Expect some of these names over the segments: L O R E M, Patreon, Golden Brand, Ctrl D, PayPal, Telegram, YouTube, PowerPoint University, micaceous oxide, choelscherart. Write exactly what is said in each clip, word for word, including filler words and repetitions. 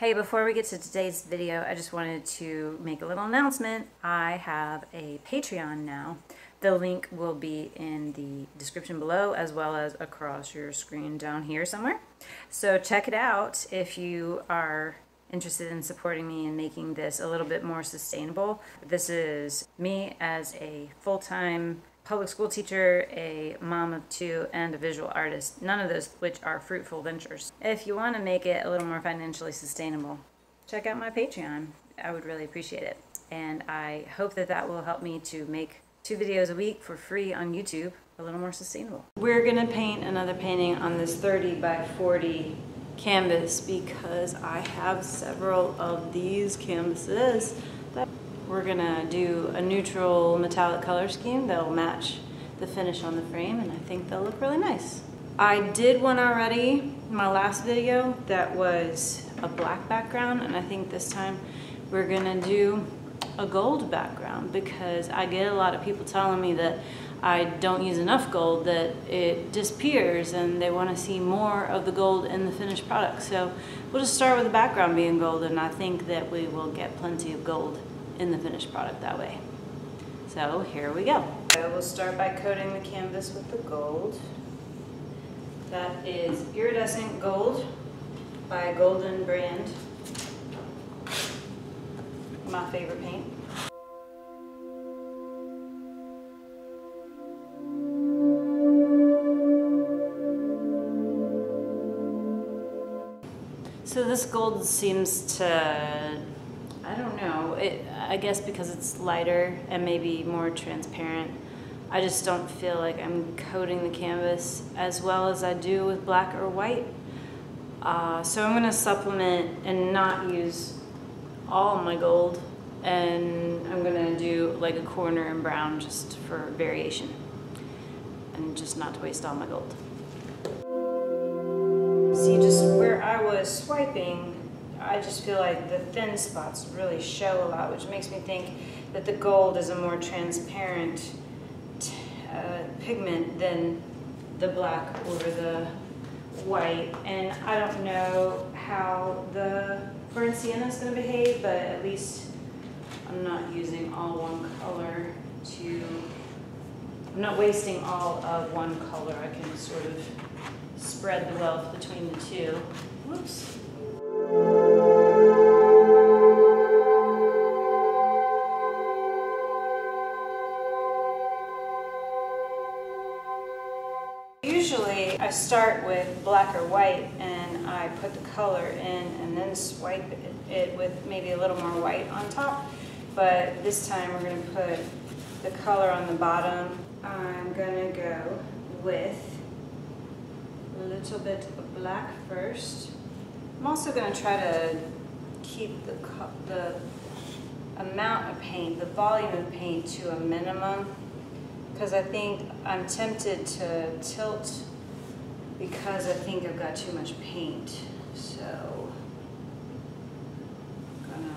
Hey, before we get to today's video, I just wanted to make a little announcement. I have a Patreon now. The link will be in the description below as well as across your screen down here somewhere. So check it out if you are interested in supporting me and making this a little bit more sustainable. This is me as a full-time public school teacher, a mom of two, and a visual artist, none of those which are fruitful ventures. If you want to make it a little more financially sustainable, check out my Patreon. I would really appreciate it. And I hope that that will help me to make two videos a week for free on YouTube a little more sustainable. We're gonna paint another painting on this thirty by forty canvas because I have several of these canvases that we're gonna do a neutral metallic color scheme that'll match the finish on the frame, and I think they'll look really nice. I did one already in my last video that was a black background, and I think this time we're gonna do a gold background because I get a lot of people telling me that I don't use enough gold, that it disappears, and they want to see more of the gold in the finished product. So we'll just start with the background being gold, and I think that we will get plenty of gold in the finished product that way. So here we go. So we'll start by coating the canvas with the gold. That is iridescent gold by Golden Brand. My favorite paint. So this gold seems to, I don't know, it, I guess because it's lighter and maybe more transparent, I just don't feel like I'm coating the canvas as well as I do with black or white. Uh, so I'm gonna supplement and not use all my gold, and I'm gonna do like a corner in brown just for variation and just not to waste all my gold. See, just where I was swiping, I just feel like the thin spots really show a lot, which makes me think that the gold is a more transparent uh, pigment than the black or the white. And I don't know how the Sienna is going to behave, but at least I'm not using all one color to, I'm not wasting all of one color. I can sort of spread the wealth between the two. Whoops. Usually I start with black or white and I put the color in and then swipe it with maybe a little more white on top, but this time we're going to put the color on the bottom. I'm going to go with a little bit of black first. I'm also going to try to keep the, the amount of paint, the volume of paint to a minimum, because I think I'm tempted to tilt because I think I've got too much paint. So I'm gonna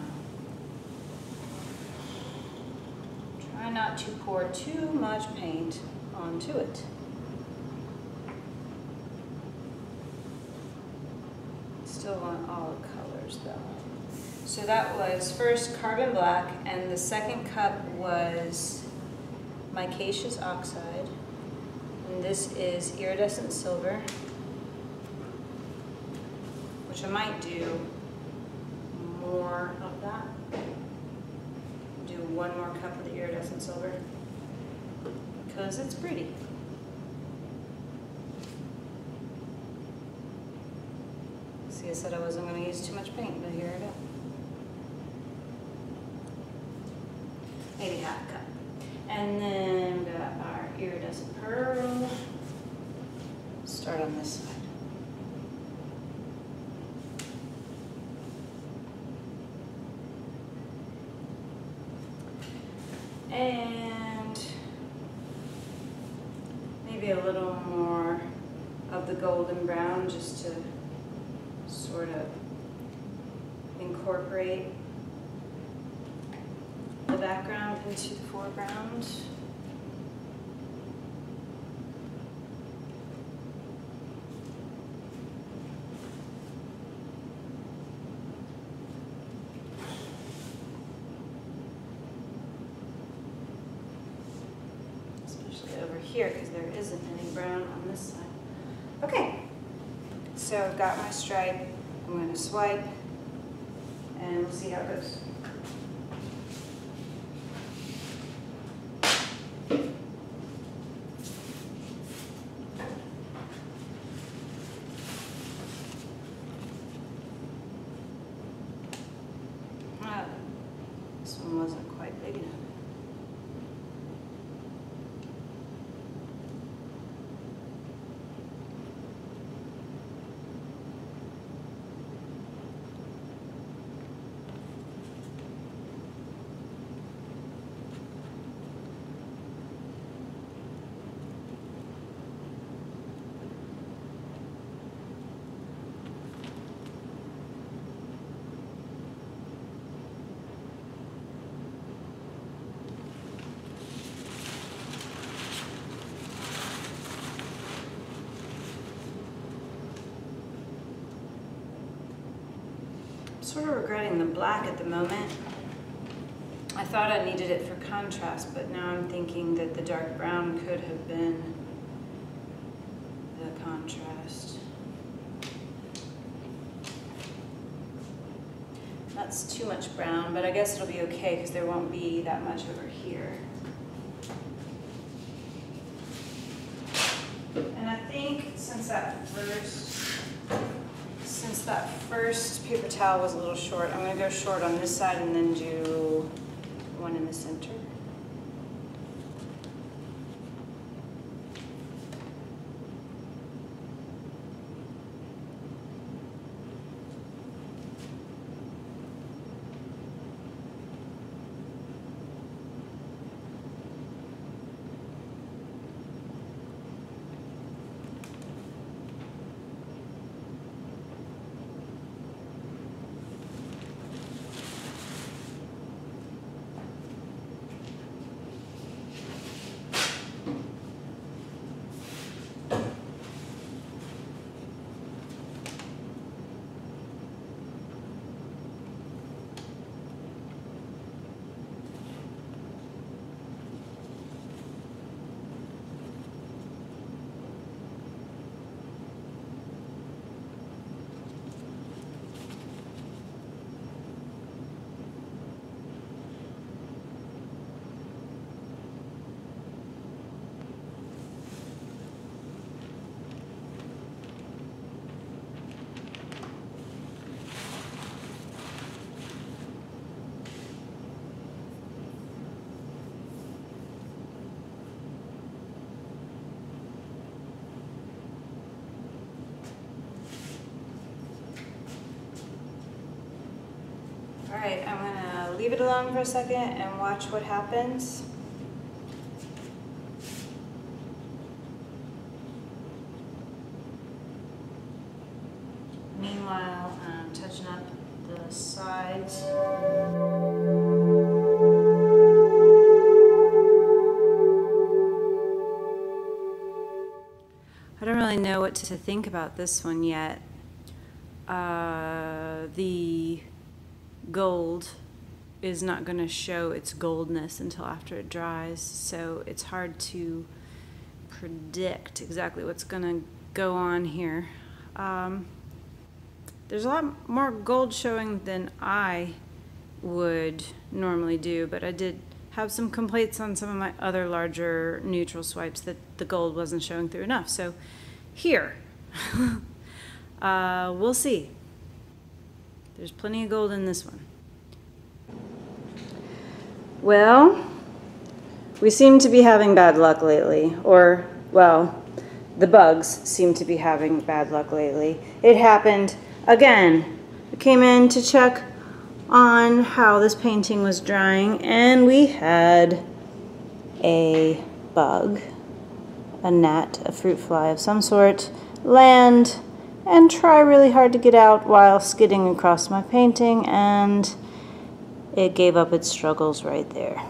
try not to pour too much paint onto it. Still want all the colors though. So that was first carbon black, and the second cup was micaceous oxide, and this is iridescent silver, which I might do more of that. Do one more cup of the iridescent silver because it's pretty. See, I said I wasn't going to use too much paint, but here I go. Maybe half a cup. And then we've got our iridescent pearl. Start on this side. And maybe a little more of the golden brown just to sort of incorporate the background into the foreground. here because there isn't any brown on this side. Okay, so I've got my stripe. I'm going to swipe and we'll see how it goes. Sort of regretting the black at the moment. I thought I needed it for contrast, but now I'm thinking that the dark brown could have been the contrast. That's too much brown, but I guess it'll be okay because there won't be that much over here. And I think since that first Since that first paper towel was a little short, I'm going to go short on this side and then do one in the center. Alright, I'm going to leave it alone for a second and watch what happens. Meanwhile, I'm touching up the sides. I don't really know what to think about this one yet. Uh, the gold is not going to show its goldness until after it dries, so it's hard to predict exactly what's going to go on here. Um, there's a lot more gold showing than I would normally do, but I did have some complaints on some of my other larger neutral swipes that the gold wasn't showing through enough. So here, uh, we'll see. There's plenty of gold in this one. Well, we seem to be having bad luck lately, or, well, the bugs seem to be having bad luck lately. It happened again. I came in to check on how this painting was drying, and we had a bug, a gnat, a fruit fly of some sort, land, and try really hard to get out while skidding across my painting, and it gave up its struggles right there,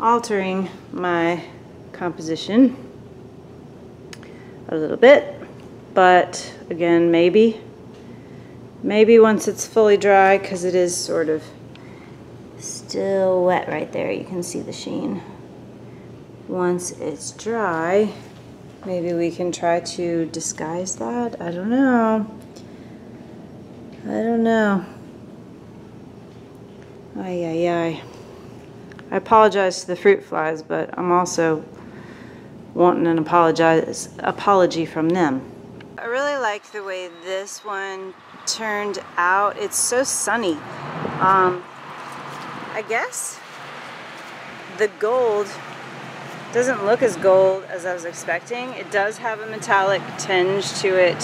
altering my composition a little bit. But again, maybe maybe once it's fully dry, because it is sort of still wet right there, you can see the sheen, once it's dry, maybe we can try to disguise that. I don't know. I don't know. Ay, ay, ay. I apologize to the fruit flies, but I'm also wanting an apologize, apology from them. I really like the way this one turned out. It's so sunny. Um, I guess the gold doesn't look as gold as I was expecting. It does have a metallic tinge to it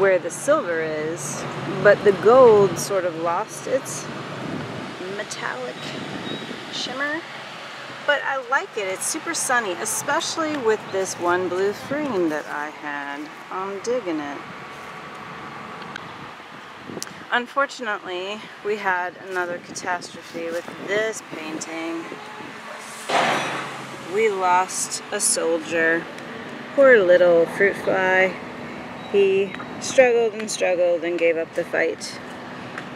where the silver is, but the gold sort of lost its metallic shimmer. But I like it. It's super sunny, especially with this one blue frame that I had. I'm digging it. Unfortunately, we had another catastrophe with this painting. We lost a soldier. Poor little fruit fly. He struggled and struggled and gave up the fight.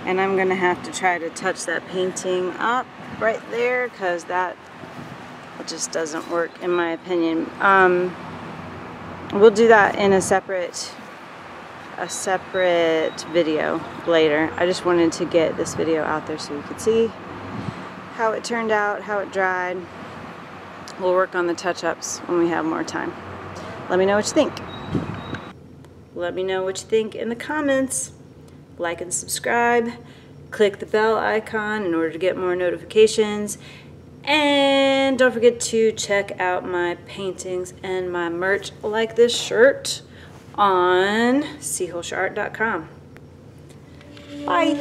And I'm gonna have to try to touch that painting up right there, because that just doesn't work, in my opinion. Um, we'll do that in a separate a separate video later. I just wanted to get this video out there so you could see how it turned out, how it dried. We'll work on the touch-ups when we have more time. Let me know what you think. Let me know what you think in the comments. Like and subscribe. Click the bell icon in order to get more notifications. And don't forget to check out my paintings and my merch, like this shirt, on choelscherart dot com. Bye!